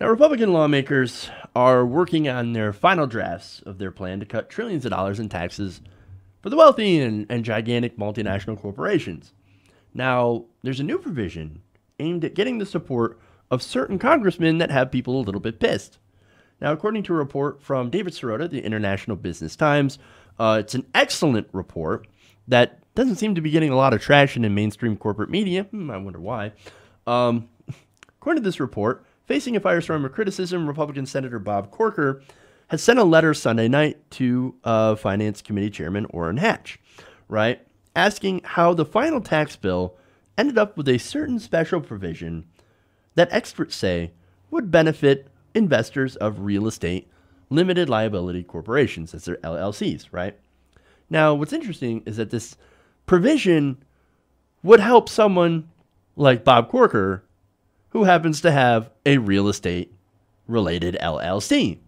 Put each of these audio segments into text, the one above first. Now, Republican lawmakers are working on their final drafts of their plan to cut trillions of dollars in taxes for the wealthy and gigantic multinational corporations. Now, there's a new provision aimed at getting the support of certain congressmen that have people a little bit pissed. Now, according to a report from David Sirota, the International Business Times, it's an excellent report that doesn't seem to be getting a lot of traction in mainstream corporate media. I wonder why. According to this report, facing a firestorm of criticism, Republican Senator Bob Corker has sent a letter Sunday night to Finance Committee Chairman Orrin Hatch, right, asking how the final tax bill ended up with a certain special provision that experts say would benefit investors of real estate limited liability corporations. That's their LLCs, right? Now, what's interesting is that this provision would help someone like Bob Corker, who happens to have a real estate-related LLC.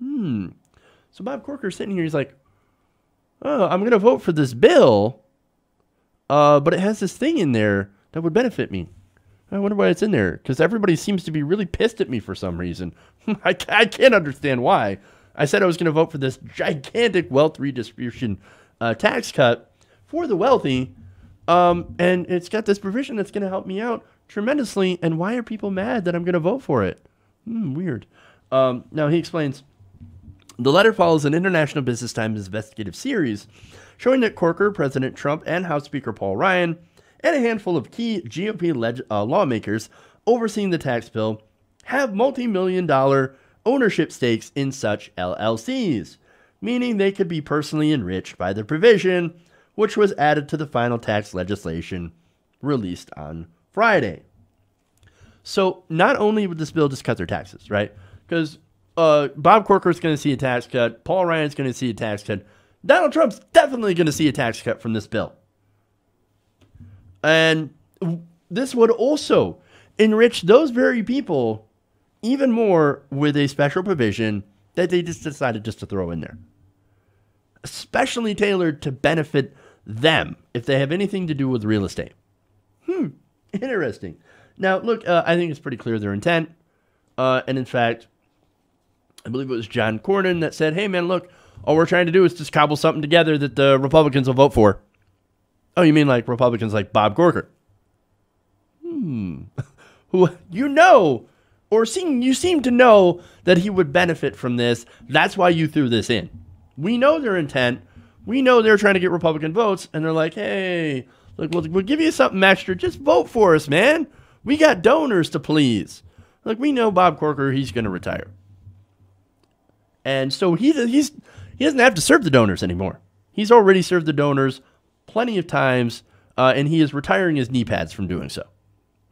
So Bob Corker's sitting here, he's like, oh, I'm going to vote for this bill, but it has this thing in there that would benefit me. I wonder why it's in there, because everybody seems to be really pissed at me for some reason. I can't understand why. I said I was going to vote for this gigantic wealth redistribution tax cut for the wealthy, and it's got this provision that's going to help me out tremendously, and why are people mad that I'm going to vote for it? Weird. Now, he explains, the letter follows an International Business Times investigative series showing that Corker, President Trump, and House Speaker Paul Ryan, and a handful of key GOP lawmakers overseeing the tax bill have multi-million-dollar ownership stakes in such LLCs, meaning they could be personally enriched by the provision, which was added to the final tax legislation released on Friday. So not only would this bill just cut their taxes, right? Because Bob Corker is going to see a tax cut. Paul Ryan is going to see a tax cut. Donald Trump's definitely going to see a tax cut from this bill. And this would also enrich those very people even more with a special provision that they just decided just to throw in there, especially tailored to benefit them if they have anything to do with real estate. Interesting. Now, look, I think it's pretty clear their intent. And in fact, I believe it was John Cornyn that said, hey, man, look, all we're trying to do is just cobble something together that the Republicans will vote for. Oh, you mean like Republicans like Bob Corker? Who, you know, or you seem to know that he would benefit from this. That's why you threw this in. We know their intent. We know they're trying to get Republican votes. And they're like, hey, look, we'll give you something extra. Just vote for us, man. We got donors to please. Like, we know Bob Corker, he's going to retire. And so he doesn't have to serve the donors anymore. He's already served the donors plenty of times, and he is retiring his knee pads from doing so.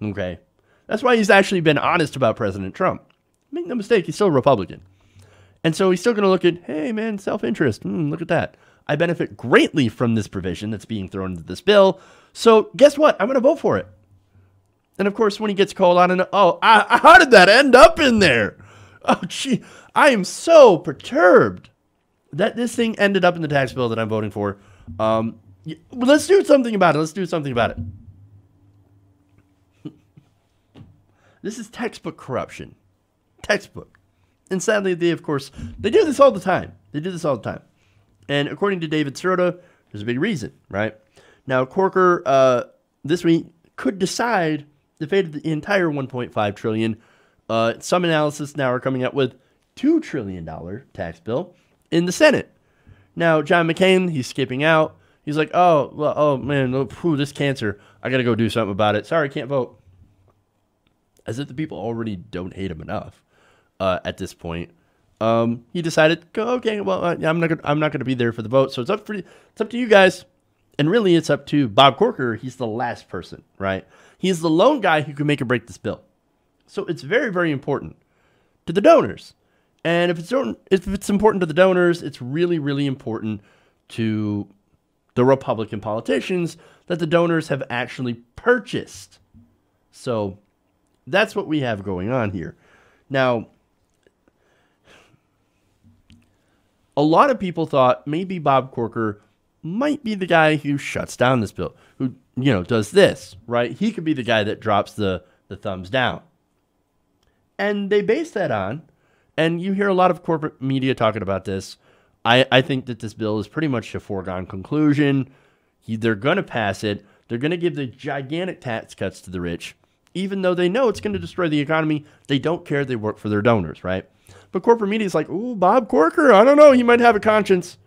Okay? That's why he's actually been honest about President Trump. Make no mistake, he's still a Republican. And so he's still going to look at, hey, man, self-interest. Look at that. I benefit greatly from this provision that's being thrown into this bill. So guess what? I'm going to vote for it. And, of course, when he gets called on, and oh, how did that end up in there? Oh, gee, I am so perturbed that this thing ended up in the tax bill that I'm voting for. Let's do something about it. Let's do something about it. This is textbook corruption. Textbook. And sadly, they, of course, they do this all the time. They do this all the time. And according to David Sirota, there's a big reason, right? Now, Corker this week could decide the fate of the entire $1.5 trillion. Some analysis now are coming up with $2 trillion tax bill in the Senate. Now, John McCain, he's skipping out. He's like, oh, well, oh man, whew, this cancer. I got to go do something about it. Sorry, can't vote. As if the people already don't hate him enough at this point. He decided, okay, well, I'm not gonna be there for the vote, so it's up to you guys. And really, it's up to Bob Corker. He's the last person, right? He's the lone guy who can make or break this bill. So it's very, very important to the donors. And if it's important to the donors, it's really, really important to the Republican politicians that the donors have actually purchased. So that's what we have going on here. Now, a lot of people thought maybe Bob Corker might be the guy who shuts down this bill, who, you know, does this, right? He could be the guy that drops the thumbs down. And they base that on, and you hear a lot of corporate media talking about this, I think that this bill is pretty much a foregone conclusion. They're going to pass it. They're going to give the gigantic tax cuts to the rich, even though they know it's going to destroy the economy. They don't care. They work for their donors, right? But corporate media is like, ooh, Bob Corker, I don't know, he might have a conscience.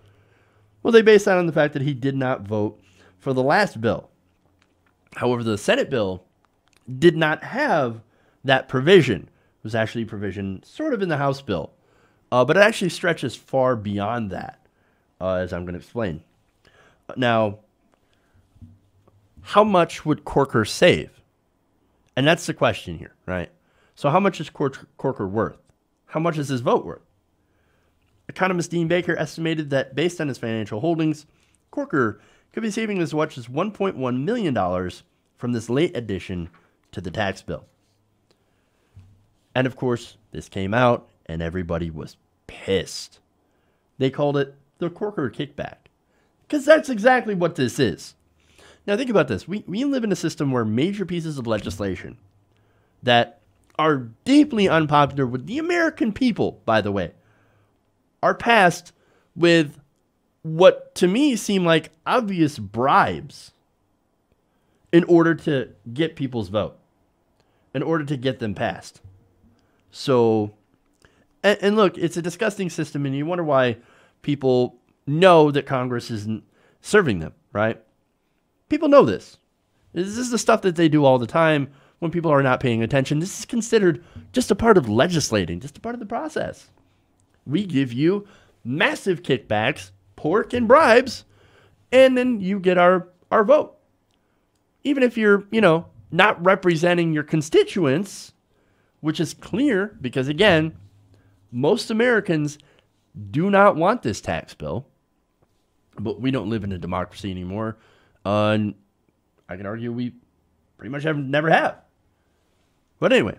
Well, they base that on the fact that he did not vote for the last bill. However, the Senate bill did not have that provision. It was actually a provision sort of in the House bill, but it actually stretches far beyond that, as I'm going to explain. Now, how much would Corker save? And that's the question here, right? So how much is Corker worth? How much is his vote worth? Economist Dean Baker estimated that based on his financial holdings, Corker could be saving as much as $1.1 million from this late addition to the tax bill. And of course, this came out and everybody was pissed. They called it the Corker kickback, because that's exactly what this is. Now think about this. We live in a system where major pieces of legislation that are deeply unpopular with the American people, by the way, are passed with what to me seem like obvious bribes in order to get people's vote, in order to get them passed. So, and look, it's a disgusting system, and you wonder why people know that Congress isn't serving them, right? People know this. This is the stuff that they do all the time when people are not paying attention. This is considered just a part of legislating, just a part of the process. We give you massive kickbacks, pork and bribes, and then you get our vote. Even if you're, you know, not representing your constituents, which is clear because, again, most Americans do not want this tax bill. But we don't live in a democracy anymore. And I can argue we pretty much never have. But anyway.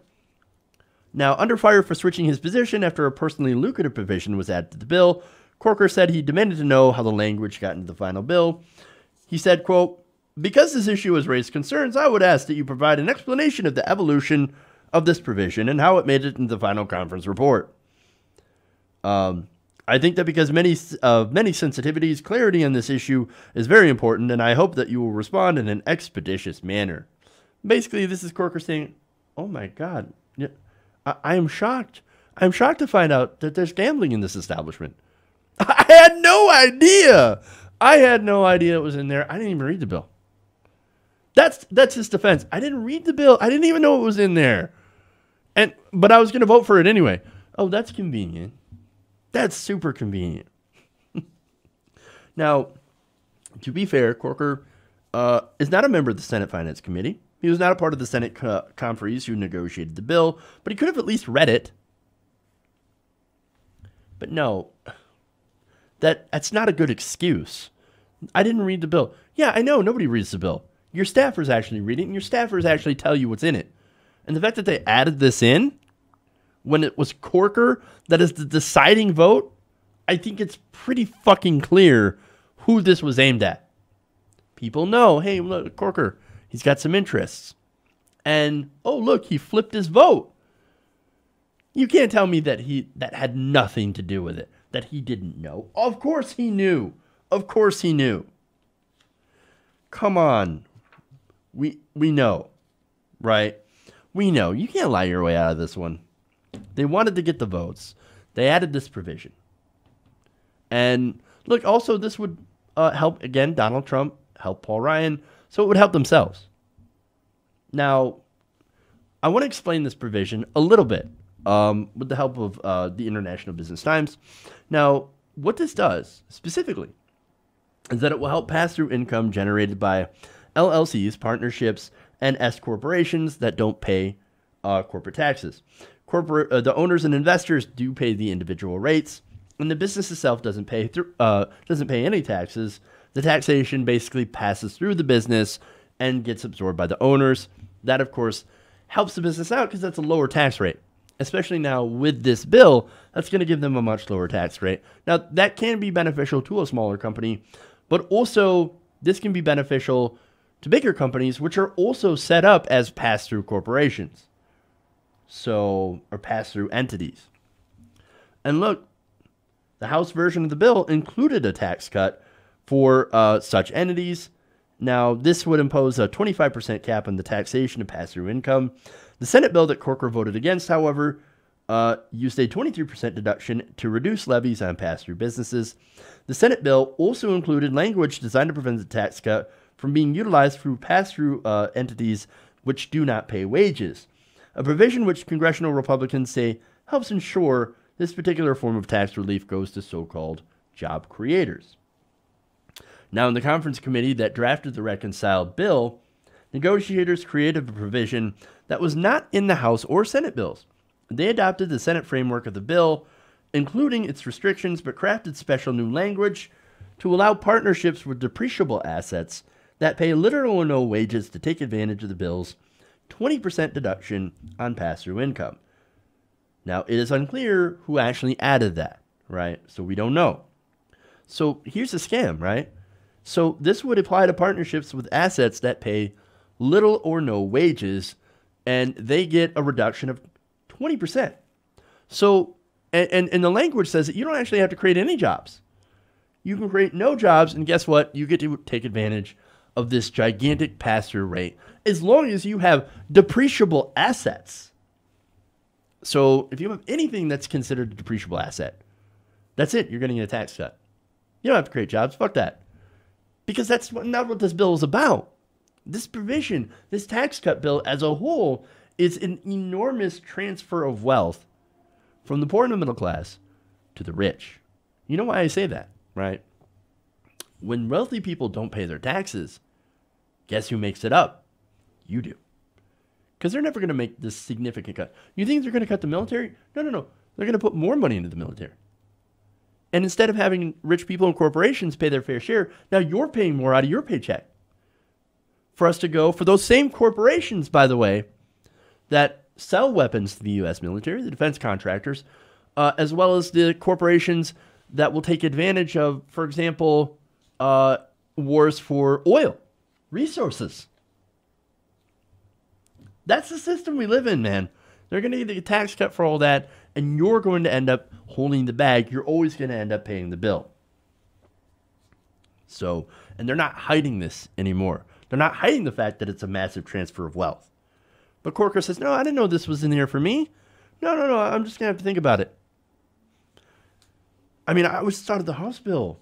Now, under fire for switching his position after a personally lucrative provision was added to the bill, Corker said he demanded to know how the language got into the final bill. He said, quote, "Because this issue has raised concerns, I would ask that you provide an explanation of the evolution of this provision and how it made it into the final conference report. I think that because many sensitivities, clarity on this issue is very important, and I hope that you will respond in an expeditious manner." Basically, this is Corker saying, oh my God, yeah. I am shocked. I'm shocked to find out that there's gambling in this establishment. I had no idea. I had no idea it was in there. I didn't even read the bill. That's his defense. I didn't read the bill. I didn't even know it was in there. But I was going to vote for it anyway. Oh, that's convenient. That's super convenient. Now, to be fair, Corker is not a member of the Senate Finance Committee. He was not a part of the Senate conferees who negotiated the bill, but he could have at least read it. But no, that's not a good excuse. I didn't read the bill. Yeah, I know, nobody reads the bill. Your staffers actually read it, and your staffers actually tell you what's in it. And the fact that they added this in, when it was Corker that is the deciding vote, I think it's pretty fucking clear who this was aimed at. People know, hey, look, Corker, he's got some interests. And, oh, look, he flipped his vote. You can't tell me that that had nothing to do with it, that he didn't know. Of course he knew. Of course he knew. Come on. We know, right? We know. You can't lie your way out of this one. They wanted to get the votes. They added this provision. And, look, also this would help, again, Donald Trump, help Paul Ryan. So it would help themselves. Now, I want to explain this provision a little bit with the help of the International Business Times. Now, what this does specifically is that it will help pass through income generated by LLCs, partnerships, and S corporations that don't pay corporate taxes. The owners and investors do pay the individual rates, and the business itself doesn't pay any taxes. The taxation basically passes through the business and gets absorbed by the owners. That, of course, helps the business out because that's a lower tax rate. Especially now with this bill, that's going to give them a much lower tax rate. Now, that can be beneficial to a smaller company, but also this can be beneficial to bigger companies, which are also set up as pass-through corporations. so or pass-through entities. And look, the House version of the bill included a tax cut for such entities. Now, this would impose a 25% cap on the taxation of pass-through income. The Senate bill that Corker voted against, however, used a 23% deduction to reduce levies on pass-through businesses. The Senate bill also included language designed to prevent the tax cut from being utilized through pass-through entities which do not pay wages, a provision which congressional Republicans say helps ensure this particular form of tax relief goes to so-called job creators. Now, in the conference committee that drafted the reconciled bill, negotiators created a provision that was not in the House or Senate bills. They adopted the Senate framework of the bill, including its restrictions, but crafted special new language to allow partnerships with depreciable assets that pay little or no wages to take advantage of the bill's 20% deduction on pass-through income. Now, it is unclear who actually added that, right? So we don't know. So here's the scam, right? So this would apply to partnerships with assets that pay little or no wages, and they get a reduction of 20%. So, and the language says that you don't actually have to create any jobs. You can create no jobs, and guess what? You get to take advantage of this gigantic pass-through rate as long as you have depreciable assets. So if you have anything that's considered a depreciable asset, that's it. You're getting a tax cut. You don't have to create jobs. Fuck that. Because that's not what this bill is about. This provision, this tax cut bill as a whole, is an enormous transfer of wealth from the poor and the middle class to the rich. You know why I say that, right? When wealthy people don't pay their taxes, guess who makes it up? You do. Because they're never going to make this significant cut. You think they're going to cut the military? No, no, no. They're going to put more money into the military. And instead of having rich people and corporations pay their fair share, now you're paying more out of your paycheck for us to go for those same corporations, by the way, that sell weapons to the U.S. military, the defense contractors, as well as the corporations that will take advantage of, for example, wars for oil, resources. That's the system we live in, man. They're going to get a tax cut for all that, and you're going to end up holding the bag. You're always going to end up paying the bill. So, and they're not hiding this anymore. They're not hiding the fact that it's a massive transfer of wealth. But Corker says, no, I didn't know this was in here for me. No, no, no, I'm just going to have to think about it. I mean, I always thought of the House bill.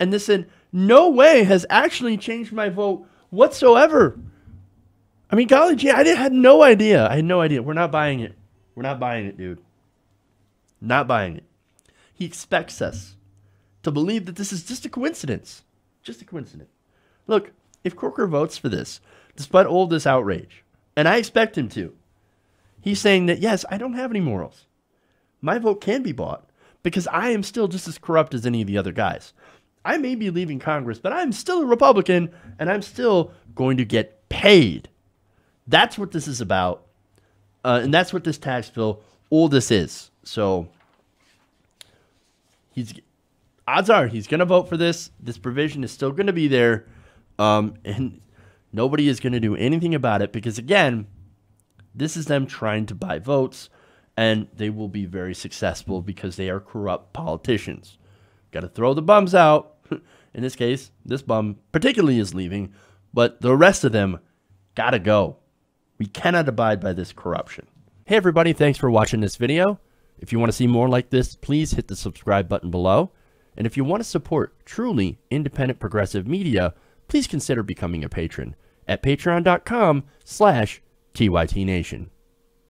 And this in no way has actually changed my vote whatsoever. I mean, golly gee, I had no idea. I had no idea. We're not buying it. We're not buying it, dude. Not buying it. He expects us to believe that this is just a coincidence. Just a coincidence. Look, if Corker votes for this, despite all this outrage, and I expect him to, he's saying that, yes, I don't have any morals. My vote can be bought because I am still just as corrupt as any of the other guys. I may be leaving Congress, but I'm still a Republican, and I'm still going to get paid. That's what this is about, and that's what this tax bill, all this is. So odds are he's going to vote for this. This provision is still going to be there, and nobody is going to do anything about it because, again, this is them trying to buy votes, and they will be very successful because they are corrupt politicians. Got to throw the bums out. In this case, this bum particularly is leaving, but the rest of them got to go. We cannot abide by this corruption. Hey everybody, thanks for watching this video. If you want to see more like this, please hit the subscribe button below. And if you want to support truly independent progressive media, please consider becoming a patron at patreon.com/TYT Nation.